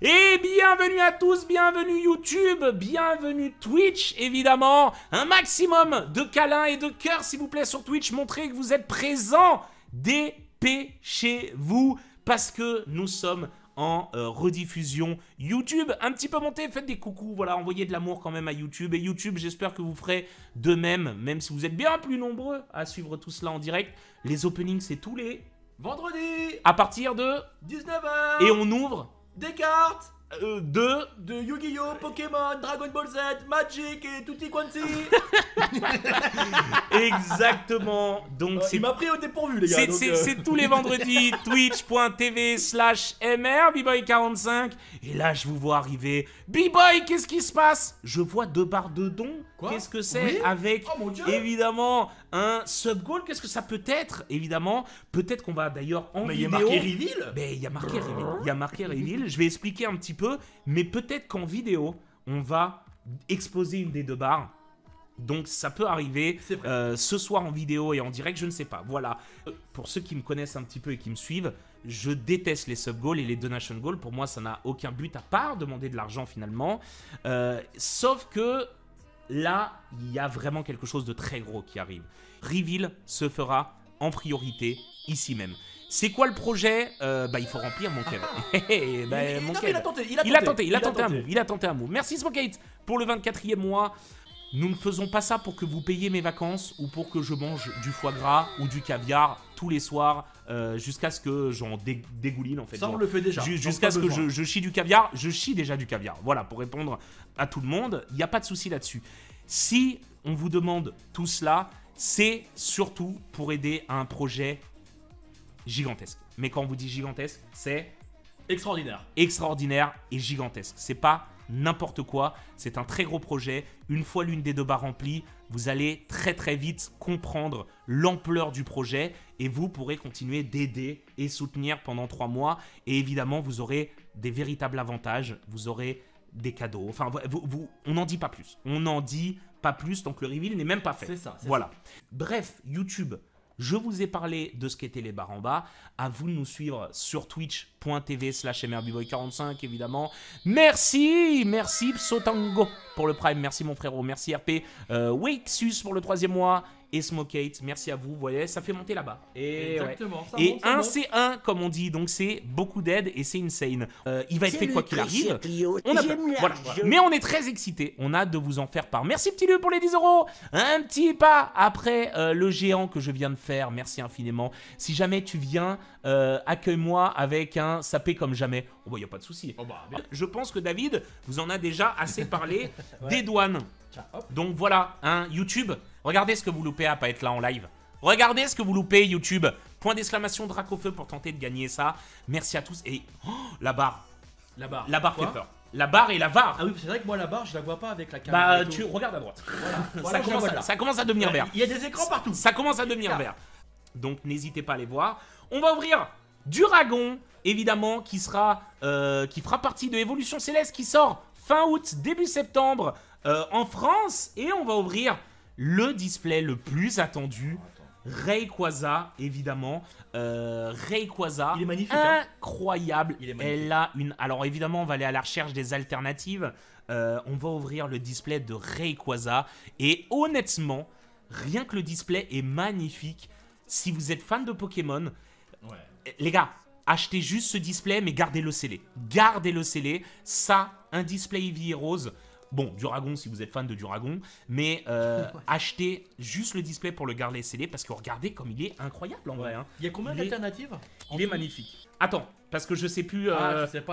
Et bienvenue à tous, bienvenue YouTube, bienvenue Twitch évidemment. Un maximum de câlins et de cœurs s'il vous plaît sur Twitch, montrez que vous êtes présents. Dépêchez-vous parce que nous sommes en rediffusion YouTube. Un petit peu monté, faites des coucous, voilà, envoyez de l'amour quand même à YouTube. Et YouTube, j'espère que vous ferez de même, même si vous êtes bien plus nombreux à suivre tout cela en direct. Les openings, c'est tous les vendredis à partir de 19h. Et on ouvre des cartes de Yu-Gi-Oh, Pokémon, Dragon Ball Z, Magic et Tutti Quanti. Exactement. Donc il m'a pris au dépourvu les gars. C'est tous les vendredis, twitch.tv/mr, bboy45. Et là je vous vois arriver. B-Boy, qu'est-ce qui se passe? Je vois deux barres de dons. Qu'est-ce que c'est? Oui, avec évidemment un sub-goal. Qu'est-ce que ça peut être? Évidemment, peut-être qu'on va d'ailleurs en vidéo. Mais il y a marqué reveal. Mais il y a marqué reveal. Il y a marqué reveal. Je vais expliquer un petit peu, mais peut-être qu'en vidéo, on va exposer une des deux barres. Donc ça peut arriver ce soir en vidéo et en direct, je ne sais pas. Voilà. Pour ceux qui me connaissent un petit peu et qui me suivent, je déteste les sub-goals et les donation goals. Pour moi, ça n'a aucun but à part demander de l'argent finalement. Sauf que là, il y a vraiment quelque chose de très gros qui arrive. Reveal se fera en priorité ici même. C'est quoi le projet? Bah il faut remplir mon Kev. Il a tenté un move. Merci Smokate pour le 24e mois. Nous ne faisons pas ça pour que vous payiez mes vacances ou pour que je mange du foie gras ou du caviar tous les soirs jusqu'à ce que j'en dégouline en fait. Ça on le fait déjà. Jusqu'à ce que je chie du caviar, je chie déjà du caviar. Voilà, pour répondre à tout le monde, il n'y a pas de souci là-dessus. Si on vous demande tout cela, c'est surtout pour aider à un projet gigantesque. Mais quand on vous dit gigantesque, c'est extraordinaire. Extraordinaire et gigantesque. C'est pas n'importe quoi, c'est un très gros projet. Une fois l'une des deux barres remplie, vous allez très très vite comprendre l'ampleur du projet et vous pourrez continuer d'aider et soutenir pendant 3 mois. Et évidemment, vous aurez des véritables avantages, vous aurez des cadeaux. Enfin, on n'en dit pas plus. On n'en dit pas plus tant que le reveal n'est même pas fait. C'est ça. Voilà. Ça. Bref, YouTube. Je vous ai parlé de ce qu'étaient les barres en bas. À vous de nous suivre sur twitch.tv/mrBboy45 évidemment. Merci, merci Psotango pour le Prime. Merci mon frérot, merci RP. Wakesus pour le 3e mois. Et Smokate, merci à vous. Vous voyez, ça fait monter là-bas. Exactement. Ouais. Et un c'est un, comme on dit. Donc c'est beaucoup d'aide et c'est insane. Il va être fait quoi qu'il arrive. On a voilà. Mais on est très excités. On a hâte de vous en faire part. Merci petit Lu pour les 10 €. Un petit pas après le géant que je viens de faire. Merci infiniment. Si jamais tu viens, accueille-moi avec un sapé comme jamais. Oh bah il n'y a pas de souci. Oh bah, je pense que David vous en a déjà assez parlé. Ouais. Des douanes. Tiens, donc voilà, hein, YouTube. Regardez ce que vous loupez à pas être là en live. Regardez ce que vous loupez, YouTube. Point d'exclamation Dracofeu pour tenter de gagner ça. Merci à tous. Et oh, la barre. La barre. La barre fait peur. La barre et la VAR. Ah oui, c'est vrai que moi la barre, je la vois pas avec la caméra. Bah, tu regardes à droite. Voilà. Voilà, ça commence à devenir vert. Il y a des écrans partout. Ça commence à devenir vert. Donc, n'hésitez pas à les voir. On va ouvrir du dragon, évidemment, qui fera partie de Évolution Céleste, qui sort fin août, début septembre en France. Et on va ouvrir le display le plus attendu, Rayquaza, évidemment. Rayquaza, il est magnifique, incroyable. Hein. Il est magnifique. Elle a une... Alors évidemment, on va aller à la recherche des alternatives. On va ouvrir le display de Rayquaza. Et honnêtement, rien que le display est magnifique. Si vous êtes fan de Pokémon, ouais. Les gars, achetez juste ce display, mais gardez-le scellé. Gardez-le scellé. Ça, un display Eevee et Rose. Bon, Duragon si vous êtes fan de Duragon, mais ouais. Achetez juste le display pour le garder scellé parce que regardez comme il est incroyable en vrai. Hein. Il y a combien d'alternatives? Il est magnifique. Attends, parce que je sais plus. Je sais pas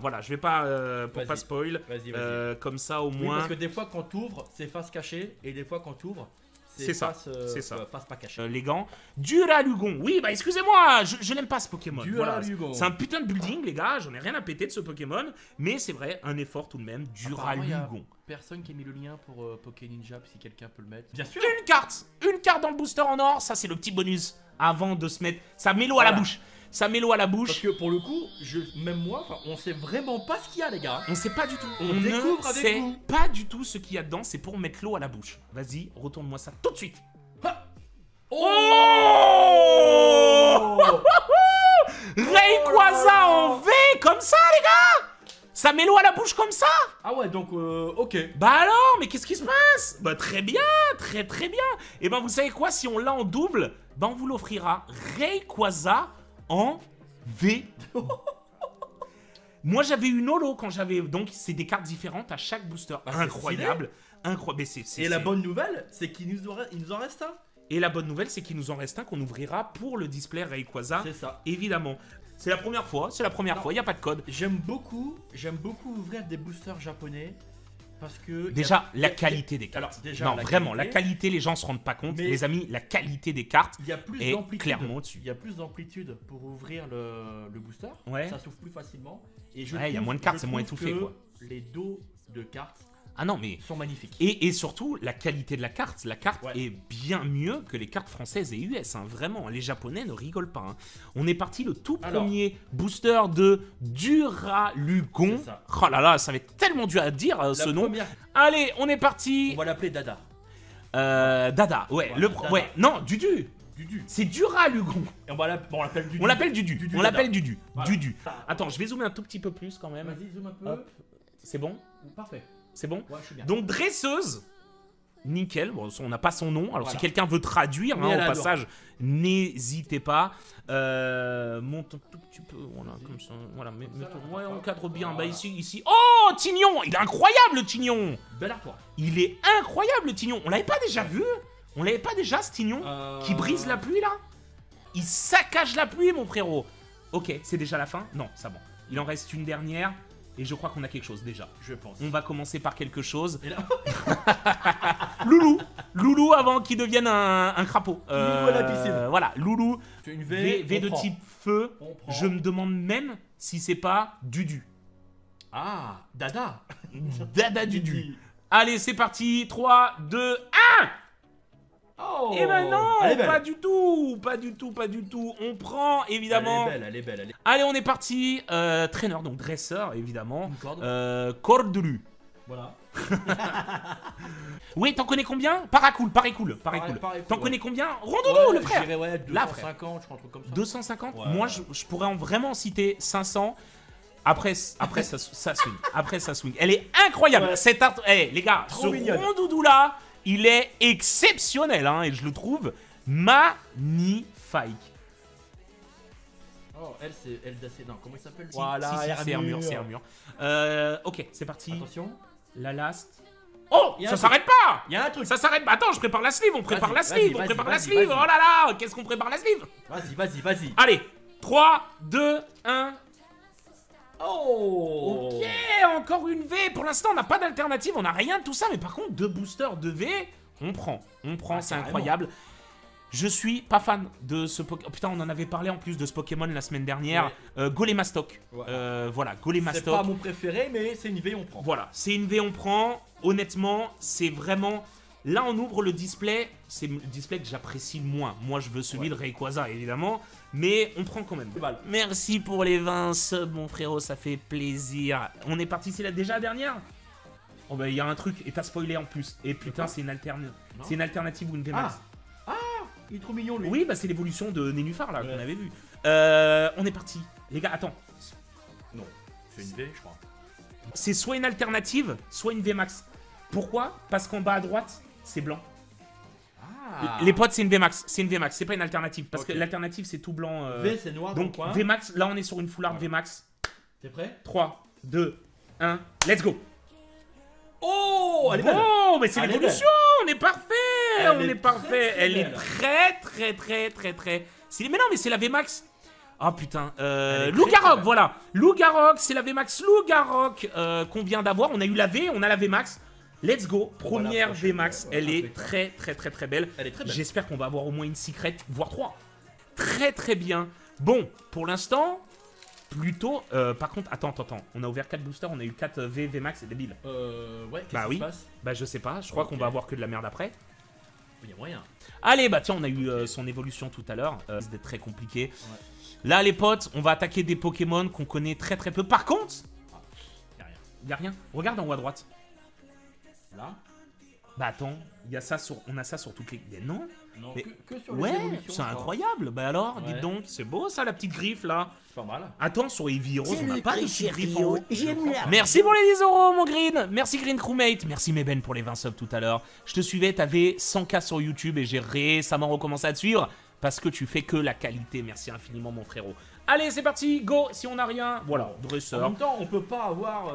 voilà, je vais pas pour pas spoil. Vas-y. Comme ça au moins. Oui, parce que des fois quand t'ouvres, c'est face cachée et des fois quand t'ouvres, c'est ça. C'est ça. Face pas cachée. Les gants. Duralugon. Oui, bah excusez-moi, je n'aime pas ce Pokémon. Duralugon. Voilà. C'est un putain de building, les gars. J'en ai rien à péter de ce Pokémon. Mais c'est vrai, un effort tout de même. Duralugon. Personne qui a mis le lien pour Poké Ninja, si quelqu'un peut le mettre. Bien sûr. Une carte dans le booster en or. Ça, c'est le petit bonus avant de se mettre. Ça met l'eau à la bouche. Ça met l'eau à la bouche. Parce que pour le coup, même moi, on sait vraiment pas ce qu'il y a, les gars. On sait pas du tout. On découvre avec vous. On sait pas du tout ce qu'il y a dedans. C'est pour mettre l'eau à la bouche. Vas-y, retourne-moi ça tout de suite. Ha. Oh Rayquaza en V, comme ça, les gars. Ça met l'eau à la bouche comme ça. Ah ouais, donc ok. Bah alors, mais qu'est-ce qui se passe? Bah très bien, très bien. Et ben vous savez quoi, si on l'a en double, ben on vous l'offrira. Rayquaza en V. Moi j'avais une holo quand j'avais... Donc c'est des cartes différentes à chaque booster. Bah, incroyable. Et la bonne nouvelle, c'est qu'il nous en reste un. Et la bonne nouvelle, c'est qu'il nous en reste un qu'on ouvrira pour le display Rayquaza. C'est ça. Évidemment. C'est la première fois, il n'y a pas de code. J'aime beaucoup ouvrir des boosters japonais parce que... Déjà, la qualité des cartes. Alors, déjà, non, vraiment, la qualité, les gens ne se rendent pas compte. Mais les amis, la qualité des cartes est clairement au-dessus. Il y a plus d'amplitude pour ouvrir le booster, ouais. Ça s'ouvre plus facilement. Et je il y a moins de cartes, c'est moins étouffé. Quoi. Les dos de cartes sont magnifiques. Et surtout, la qualité de la carte. La carte est bien mieux que les cartes françaises et US. Hein. Vraiment, les Japonais ne rigolent pas. Hein. On est parti le tout premier booster de Duralugon. Oh là là, ça va être tellement dur à dire ce nom. Allez, on est parti. On va l'appeler Dada. Dada, ouais. Voilà, Dudu. C'est Duralugon. Et on l'appelle Dudu. On l'appelle Dudu. Attends, je vais zoomer un tout petit peu plus quand même. Vas-y, zoom un peu. C'est bon? Parfait. C'est bon? Ouais, je suis bien. Donc, dresseuse, nickel. Bon, on n'a pas son nom. Alors, si quelqu'un veut traduire, hein, au passage, n'hésitez pas. Monte un tout petit peu. Voilà, comme ça. Voilà, ouais, on cadre bien. Voilà. Bah, ici. Oh, Tignon! Il est incroyable, le Tignon! Bel artois. Il est incroyable, le Tignon. On l'avait pas déjà vu? On l'avait pas déjà, ce Tignon qui brise la pluie, là? Il saccage la pluie, mon frérot. Ok, c'est déjà la fin? Non, ça bon. Il en reste une dernière. Et je crois qu'on a quelque chose déjà. Je pense. On va commencer par quelque chose. Et là... Loulou avant qu'il devienne un crapaud. Loulou à la piscine. Voilà, Loulou. Une V de type feu. Je me demande même si c'est pas Dudu. Ah, Dada. Dada Dudu. Allez, c'est parti. 3, 2, 1. Oh. Et ben non, pas du tout. Pas du tout. On prend, évidemment. Elle est belle. Allez, on est parti. Traîneur, donc dresseur, évidemment. Cordulu. Voilà. Oui, t'en connais combien? Paracool. T'en connais combien? Rondoudou, le frère. Ouais, 250, je crois, un truc comme ça. 250 ouais. Moi, je pourrais en vraiment citer 500. Après ça swing. Elle est incroyable. Ouais. Cette art... Hey, les gars, Rondoudou là... Il est exceptionnel, hein, et je le trouve magnifique. Oh, elle, c'est Eldacédin. Comment il s'appelle? Voilà, c'est Hermure, ok, c'est parti. Attention. La last. Oh, ça s'arrête pas. Il y a un truc. Ça s'arrête pas. Attends, je prépare la sleeve, on prépare la sleeve. Oh là là, qu'est-ce qu'on prépare la sleeve? Vas-y. Allez, 3, 2, 1... Oh. Ok, encore une V. Pour l'instant, on n'a pas d'alternative, on n'a rien de tout ça. Mais par contre, 2 boosters de V, on prend, c'est incroyable. Je suis pas fan de ce Pokémon. Putain, on en avait parlé en plus de ce Pokémon la semaine dernière. Ouais. Golemastoc. Ouais. Voilà, Golemastoc. C'est pas mon préféré, mais c'est une V, on prend. Voilà, c'est une V, on prend. Honnêtement, c'est vraiment... Là, on ouvre le display. C'est le display que j'apprécie moins. Moi, je veux celui de Rayquaza, évidemment. Mais on prend quand même. Voilà. Merci pour les 20 subs, mon frérot. Ça fait plaisir. On est parti. C'est là déjà la dernière. Oh, bah, il y a un truc. Et t'as spoilé en plus. Et putain, c'est une alternative ou une démarche. Ah, il est trop mignon, lui. Oui, bah, c'est l'évolution de Nénuphar, là, qu'on avait vu. On est parti. Les gars, attends. Non. C'est une V, je crois. C'est soit une alternative, soit une VMAX. Pourquoi? Parce qu'en bas à droite. C'est blanc. Ah. Les potes, c'est une VMAX. C'est pas une alternative. Parce que l'alternative, c'est tout blanc. V, c'est noir. Donc, VMAX, là, on est sur une foularde VMAX. T'es prêt? 3, 2, 1, let's go. Oh, elle est belle. Oh, mais c'est l'évolution. On est parfait. Elle est très. Mais non, mais c'est la VMAX. Oh putain, Lougarok, voilà. Lougarok, c'est la VMAX. Lougarok qu'on vient d'avoir. On a eu la V, on a la VMAX. Let's go, première VMAX, elle est très belle. J'espère qu'on va avoir au moins une secret, voire 3. Très bien. Bon, pour l'instant, plutôt... par contre, attends, on a ouvert 4 boosters, on a eu 4 VMAX, c'est débile. Ouais, qu'est-ce qui se passe? Bah je sais pas, je crois qu'on va avoir que de la merde après. Il y a moyen. Allez, bah tiens, on a eu son évolution tout à l'heure, c'était très compliqué. Ouais. Là les potes, on va attaquer des Pokémon qu'on connaît très peu. Par contre, y a rien. Regarde en haut à droite. Là. Bah attends, y a ça sur, on a ça sur toutes les... Non, non mais... que sur les évolutions. Ouais, c'est incroyable. Bah alors, dites donc, c'est beau ça, la petite griffe là. C'est pas mal. Attends, sur Eevee Heroes, on n'a pas les petites griffes en haut. Merci pour les 10 euros, mon Green. Merci Green Crewmate. Merci Meben pour les 20 subs tout à l'heure. Je te suivais, t'avais 100K sur YouTube et j'ai récemment recommencé à te suivre parce que tu fais que la qualité. Merci infiniment, mon frérot. Allez, c'est parti, go. Si on n'a rien, voilà, dresseur. En même temps, on peut pas avoir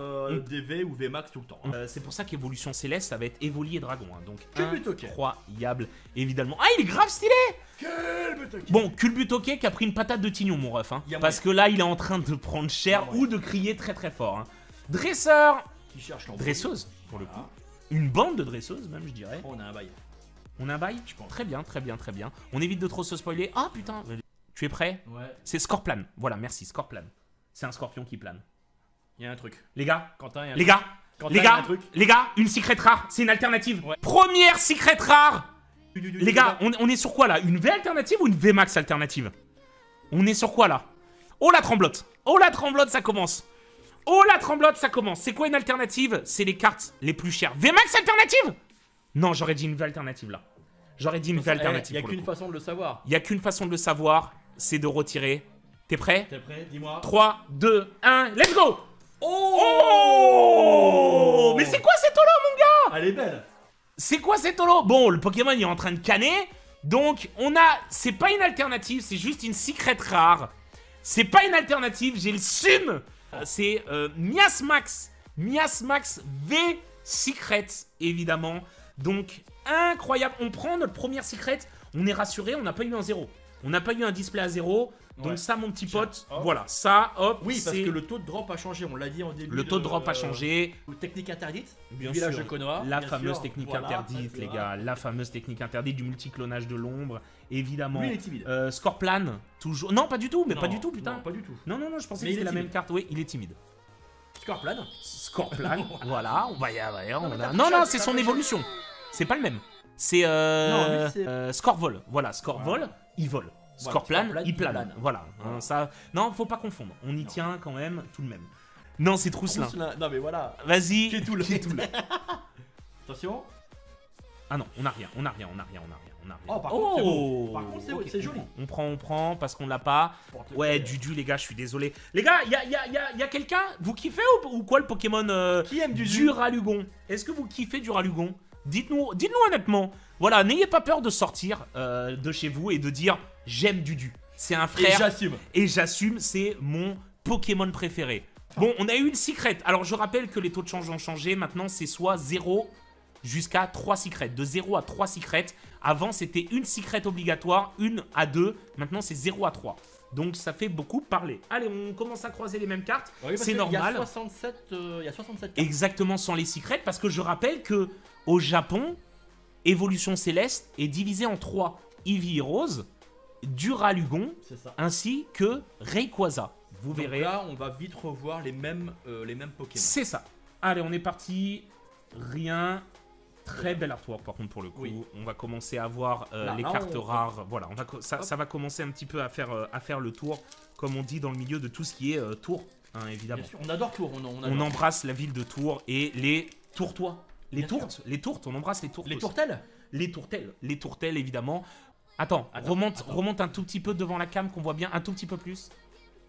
des V ou VMAX tout le temps. Hein. C'est pour ça qu'Évolution Céleste, ça va être Évoli et Dragon. Hein, donc, incroyable, évidemment. Ah, il est grave stylé. Culbutoke. Bon, Culbutoke qui a pris une patate de tignon, mon ref. Hein, parce que là, il est en train de prendre cher ou de crier très très fort. Hein. Dresseur. Qui cherche l'envoi. Dresseuse, pour le coup. Une bande de dresseuses, même, je dirais. On a un bail. On a un bail, je pense. Très bien, très bien, très bien. On évite de trop se spoiler. Ah, putain. Tu es prêt? Ouais. C'est Scorplan. Voilà, merci, Scorplan. C'est un scorpion qui plane. Il y a un truc. Les gars, Quentin, y a un les gars, une secret rare, c'est une alternative. Ouais. Première secret rare. Les gars, on est sur quoi là? Une V alternative ou une VMAX alternative? On est sur quoi là? Oh la tremblote. Oh la tremblote, ça commence. Oh la tremblote, ça commence. C'est quoi une alternative? C'est les cartes les plus chères. VMAX alternative? Non, j'aurais dit une V alternative là. J'aurais dit une V alternative. Il n'y a qu'une façon de le savoir. Il n'y a qu'une façon de le savoir. C'est de retirer. T'es prêt? T'es prêt? Dis-moi. 3, 2, 1, let's go! Oh, mais c'est quoi cette holo, mon gars? Elle est belle. C'est quoi cette holo? Bon, le Pokémon, il est en train de canner. Donc, on a... C'est pas une alternative, c'est juste une secret rare. C'est pas une alternative, j'ai le sum. C'est Miasmax. Miasmax V Secret, évidemment. Donc, incroyable. On prend notre première secret. On est rassuré, on n'a pas eu un zéro. On n'a pas eu un display à 0, donc ça, mon petit pote, voilà, ça, hop. Oui, parce que le taux de drop a changé, on l'a dit en début. Le taux de drop a changé. Technique interdite, bien sûr. La fameuse technique interdite, les gars. La fameuse technique interdite du multiclonage de l'ombre, évidemment. Lui, il est timide. Scorplan, toujours. Non, pas du tout, mais pas du tout, putain. Non, pas du tout. Non, non, non, je pensais que c'était la même carte. Oui, il est timide. Scorplan. Scorplan, voilà. Non, non, c'est son évolution. C'est pas le même. C'est Scorvol. Voilà, Scorvol. Il vole. Scorplan, voilà, il plane. Voilà. Hein, ça... Non, faut pas confondre. On y tient quand même, tout le même. Non, c'est Trousselin. Non, mais voilà. Vas-y. J'ai tout le. Attention. Ah non, on n'a rien. On n'a rien. On n'a rien. On n'a rien. On n'a rien. Oh, par contre, c'est bon. Okay, joli. On prend, parce qu'on l'a pas. Ouais, Dudu, les gars, je suis désolé. Les gars, y a quelqu'un. Vous kiffez ou quoi le Pokémon qui aime du Ralugon? Est-ce que vous kiffez du Ralugon? Dites-nous honnêtement. Voilà, n'ayez pas peur de sortir de chez vous et de dire « J'aime Dudu ». C'est un frère. Et j'assume. Et j'assume, c'est mon Pokémon préféré. Bon, on a eu une secret. Alors, je rappelle que les taux de change ont changé. Maintenant, c'est soit 0 jusqu'à 3 secrets. De 0 à 3 secrets. Avant, c'était une secret obligatoire, 1 à 2. Maintenant, c'est 0 à 3. Donc, ça fait beaucoup parler. Allez, on commence à croiser les mêmes cartes. Oui, c'est normal. Il y a 67 cartes. Exactement, sans les secrets. Parce que je rappelle que au Japon, Évolution Céleste est divisée en 3. Eevee Heroes, Duralugon, ainsi que Rayquaza. Vous verrez. Là, on va vite revoir les mêmes Pokémon. C'est ça. Allez, on est parti. Rien. Très bel artwork, par contre, pour le coup. Oui. On va commencer à voir les cartes rares. Voilà, on va, ça va commencer un petit peu à faire le tour, comme on dit dans le milieu de tout ce qui est Tours, hein, évidemment. Bien sûr, on adore Tours. On embrasse la ville de Tours et les Tourtois. Les tourtes, on embrasse les tourtes. Les tourtelles? Les tourtelles, évidemment. Attends, remonte un tout petit peu devant la cam qu'on voit bien, un tout petit peu plus.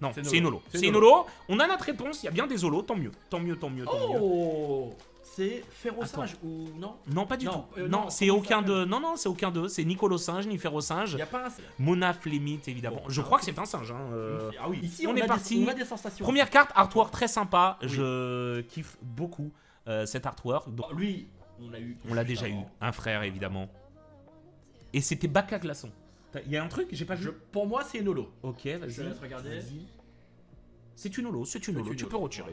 Non, c'est une holo. C'est une holo. On a notre réponse, il y a bien des holos, tant mieux. Tant mieux, tant mieux, tant mieux. Oh, c'est Férocinge ou non? Non, pas du tout. Non, c'est aucun d'eux. Non, non, c'est aucun d'eux. C'est Nicolosinge, ni Férocinge. Il n'y a pas un singe. Mona Flémite, évidemment. Je crois que c'est un singe. Ah oui, ici on est parti. Première carte, artwork très sympa. Je kiffe beaucoup. Cet artwork. Donc, lui, on l'a déjà eu. Un frère, évidemment. Et c'était Bac à glaçons. Il y a un truc, j'ai pas vu. Pour moi, c'est une holo. Ok, vas-y. Je vais regarder. C'est une holo, Tu peux retirer,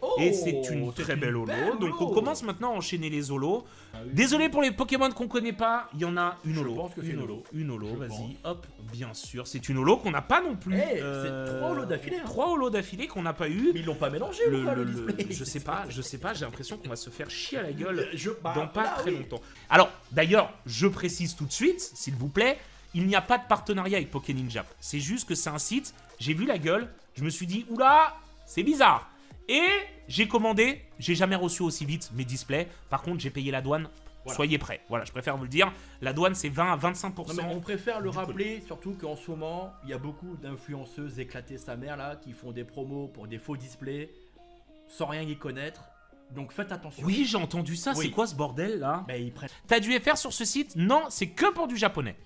Oh, et c'est une très belle holo. Donc, on commence maintenant à enchaîner les holos. Désolé pour les Pokémon qu'on connaît pas. Il y en a une holo. Je pense que c'est une holo. Une holo, vas-y. Hop, bien sûr. C'est une holo qu'on n'a pas non plus. Hey, c'est 3 holos d'affilée. 3 holos d'affilée qu'on n'a pas eu. Mais ils l'ont pas mélangé. Je sais pas, J'ai l'impression qu'on va se faire chier à la gueule dans pas très longtemps. Alors, d'ailleurs, je précise tout de suite, s'il vous plaît, il n'y a pas de partenariat avec Pokéninja. C'est juste que c'est un site. J'ai vu la gueule. Je me suis dit, oula, c'est bizarre. Et j'ai commandé J'ai jamais reçu aussi vite mes displays. Par contre, j'ai payé la douane. Voilà. Soyez prêts. Voilà, je préfère vous le dire. La douane, c'est 20 à 25%. Non, mais on préfère le rappeler, surtout qu'en ce moment, il y a beaucoup d'influenceuses éclatées sa mère là qui font des promos pour des faux displays sans rien y connaître. Donc faites attention. Oui, j'ai entendu ça. Oui. C'est quoi ce bordel là? Bah, t'as du FR sur ce site? Non, c'est que pour du japonais.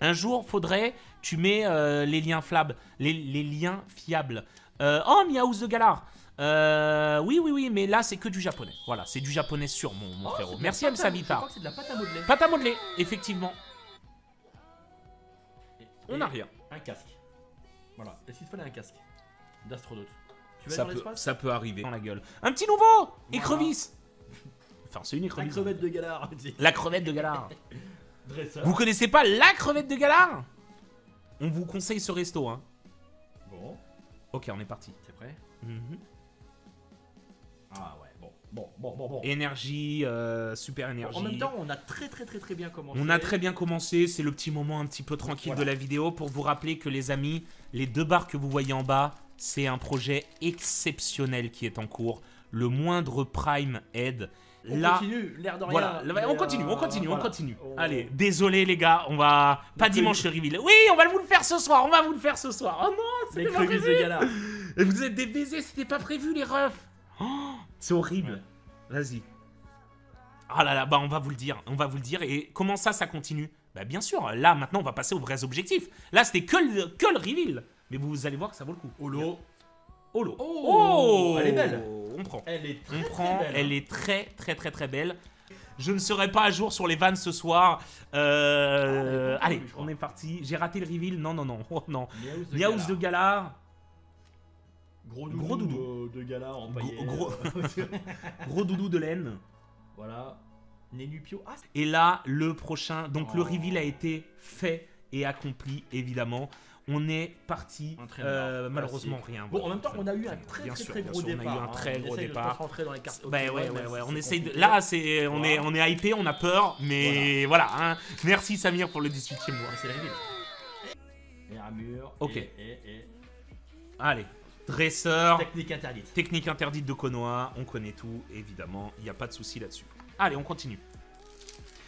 Un jour, faudrait, tu mets les liens flab, les liens fiables. Oh, Miaouz de Galar. Oui, mais là c'est que du japonais. Voilà, c'est du japonais sûr, mon frérot. Merci à M. Savita. Je crois que c'est de la pâte à modeler. Pâte à modeler, effectivement. On n'a rien. Un casque. Voilà, est-ce qu'il te fallait un casque d'astronaute? Tu vas dans l'espace? Ça peut arriver. Dans la gueule. Un petit nouveau voilà. Écrevisse. Enfin, c'est une écrevisse. La crevette de Galard. La crevette de Galard. Vous connaissez pas la crevette de Galard? On vous conseille ce resto, hein. Bon. Ok, on est parti. T'es prêt? Mm-hmm. Ah ouais, bon. Énergie, super énergie. En même temps, on a très bien commencé. On a très bien commencé, c'est le petit moment un petit peu tranquille voilà. de la vidéo pour vous rappeler que les amis, les deux barres que vous voyez en bas, c'est un projet exceptionnel qui est en cours. Le moindre prime aide. On continue. Oh. Allez, désolé les gars, on va... Pas dimanche le reveal. Oui, on va vous le faire ce soir, on va vous le faire ce soir. Oh non, c'était pas prévu. Et vous êtes des baisers, c'était pas prévu les refs. Oh, c'est horrible. Ouais. Vas-y. Ah là là, bah on va vous le dire, on va vous le dire. Et comment ça, ça continue? Bah bien sûr, là maintenant on va passer aux vrais objectifs. Là c'était que le reveal. Mais vous allez voir que ça vaut le coup. Holo. Holo. Oh, elle est belle. On prend. Elle est très, très belle. Elle est très belle. Je ne serai pas à jour sur les vannes ce soir. Allez, on est parti. J'ai raté le reveal. Non. Miaouz de Galar. Gros doudou de Gala en paillet. Gros doudou de laine. Voilà. Nenupio. Ah, et là, le prochain. Donc, le reveal a été fait et accompli, évidemment. On est parti. Malheureusement, rien. Bon, en même temps, on a eu un très gros départ. On a eu un très gros départ. On essaye de. Là, on est hypé, on a peur. Mais voilà. Hein. Merci, Samir, pour le 18e mois. C'est la reveal. Et ramure. Ok. Allez. Dresseur, technique interdite de Konoha, on connaît tout, évidemment, il n'y a pas de souci là-dessus. Allez, on continue.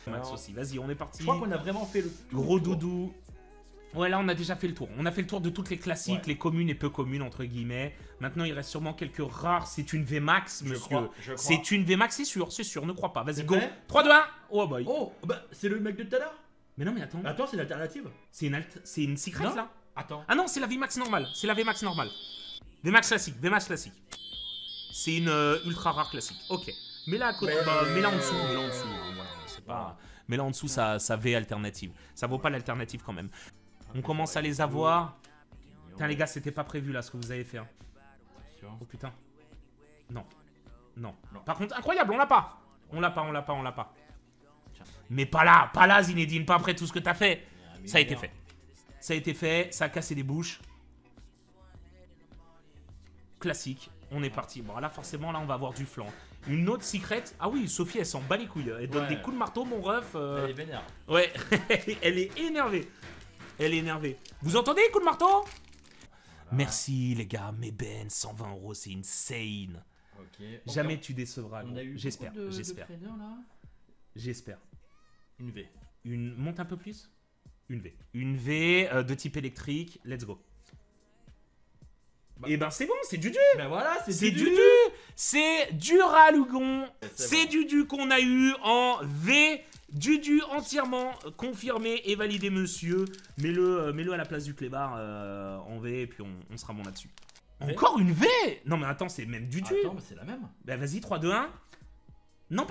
Max aussi, vas-y, on est parti. Je crois qu'on a vraiment fait le tour. Gros doudou. Ouais, là, on a déjà fait le tour. On a fait le tour de toutes les classiques, les communes et peu communes, entre guillemets. Maintenant, il reste sûrement quelques rares. C'est une VMAX, monsieur. C'est une VMAX, c'est sûr, ne crois pas. Vas-y, go. 3, 2, 1. Oh, boy. Oh, bah, c'est le mec de tout à l'heure. Mais non, mais attends. Attends, c'est une alternative. C'est une secret, là. Attends. Ah non, c'est la VMAX normale. C'est la VMAX normale. Des matchs classiques. C'est une ultra rare classique. Ok. Mais là à côté, mais là en dessous, voilà, c'est pas. Mais là en dessous, ça V alternative. Ça vaut pas l'alternative quand même. On commence à les avoir. Putain les gars, c'était pas prévu là ce que vous avez fait. Hein. Oh putain. Non. Par contre, incroyable, on l'a pas. Mais pas là, Zinedine, pas après tout ce que t'as fait. Ça a été fait. Ça a cassé des bouches. Classique, on est parti. Bon, là, forcément, là, on va avoir du flanc. Une autre secrète. Ah oui, Sophie, elle s'en bat les couilles. Elle donne des coups de marteau, mon ref. Elle est vénère. Ouais, elle est énervée. Vous entendez les coups de marteau Merci, les gars. Mais ben, 120 €, c'est insane. Okay. Jamais tu décevras. J'espère. Une V. Monte un peu plus. Une V. Une V de type électrique. Let's go. Et ben c'est bon, c'est Dudu. C'est Dudu. C'est du ralugon. C'est Dudu qu'on a eu en V. Dudu entièrement confirmé et validé, monsieur. Mets-le à la place du clébard en V et puis on sera bon là-dessus. Encore une V. Non mais attends, c'est même Dudu. Attends, mais c'est la même. Bah vas-y, 3, 2, 1. Non,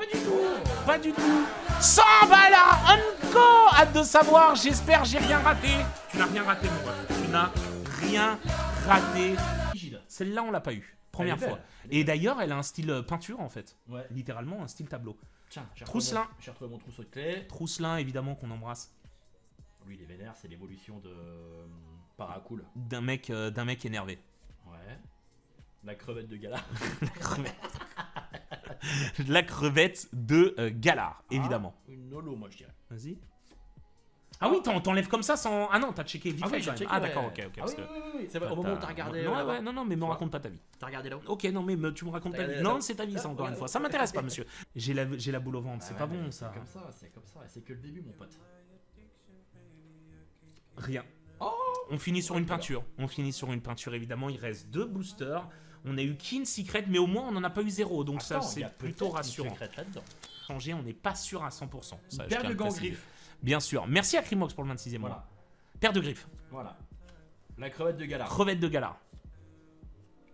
pas du tout. 100 balles à Unco. Hâte de savoir, j'espère, j'ai rien raté. Tu n'as rien raté, mon gars. Tu n'as rien raté. Celle-là, on l'a pas eu. Première fois. Et d'ailleurs, elle a un style peinture, en fait. Ouais. Littéralement, un style tableau. Tiens, j'ai retrouvé mon trousseau de clés. Trousselin, évidemment, qu'on embrasse. Lui, il est vénère, c'est l'évolution de... Paracool. D'un mec énervé. Ouais. La crevette de Galard. La crevette de Galard, évidemment. Une holo, moi, je dirais. Vas-y. Ah oui, t'enlèves comme ça sans... Ah non, t'as checké vite fait. Ah d'accord, ok. C'est vrai, au moment où t'as regardé... Non, mais me raconte pas ta vie. T'as regardé là-haut ? Ok, non, mais tu me racontes ta vie. Non, c'est ta vie, ça, encore une fois. Ça m'intéresse pas, monsieur. J'ai la boule au ventre, c'est pas bon, ça. C'est comme ça, c'est que le début, mon pote. Rien. On finit sur une peinture. On finit sur une peinture, évidemment. Il reste 2 boosters. On a eu qu'une secret, mais au moins, on n'en a pas eu 0. Donc ça, c'est plutôt rassurant. Changer, on n'est pas sûr à 100%. Paire de gants griffes. Bien sûr. Merci à Crimox pour le 26e mois. Paire de griffes. Voilà. La crevette de Galar. Crevette de Galar.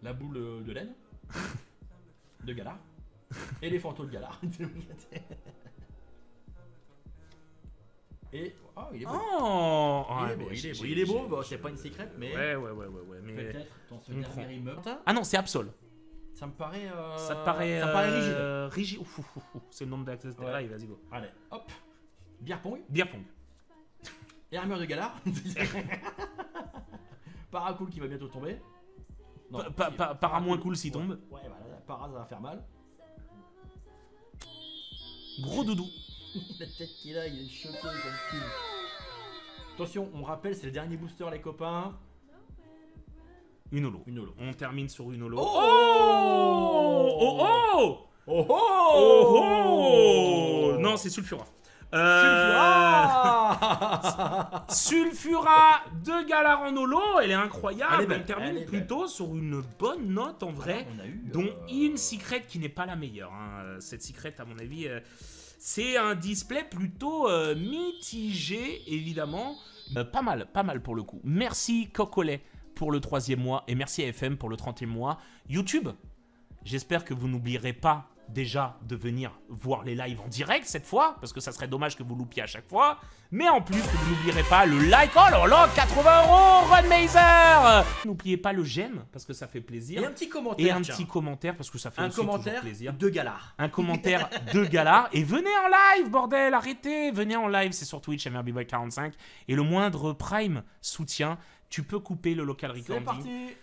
La boule de laine. De Galar. Et les fantômes de Galar. Et... Oh, il est beau. Oh, il est beau. Bon, c'est pas une secret, mais... Ouais. Mais... Peut-être dans ce dernier immeuble. Ah non, c'est Absol. Ça me paraît... Ça me paraît rigide. C'est le nombre d'accès de là, vas-y, go. Allez, hop. Beer pong. Beer pong. Et armure de Galar. Paracool qui va bientôt tomber. Non, para moins cool s'il tombe. Ouais, voilà, para ça va faire mal. Gros doudou. La tête qu'il a, il est choqué comme film. Attention, on rappelle, c'est le dernier booster, les copains. Une holo. On termine sur une holo. Oh non, c'est Sulfura. Sulfura Sulfura de Galar en holo, elle est incroyable. Elle termine plutôt sur une bonne note en vrai, dont une secret qui n'est pas la meilleure. Cette secret, à mon avis, c'est un display plutôt mitigé, évidemment. Pas mal pour le coup. Merci Cocolet pour le 3e mois et merci à FM pour le 30e mois. YouTube, j'espère que vous n'oublierez pas déjà de venir voir les lives en direct cette fois, parce que ça serait dommage que vous loupiez à chaque fois, mais en plus que vous n'oublierez pas le like, oh là là, 80 € Runmazer. N'oubliez pas le j'aime, parce que ça fait plaisir, et un petit commentaire, parce que ça fait aussi toujours plaisir. De Galar, un commentaire de Galar, et venez en live, bordel, arrêtez, venez en live, c'est sur Twitch, MRBboy45, et le moindre Prime soutien, tu peux couper le local recording. C'est parti.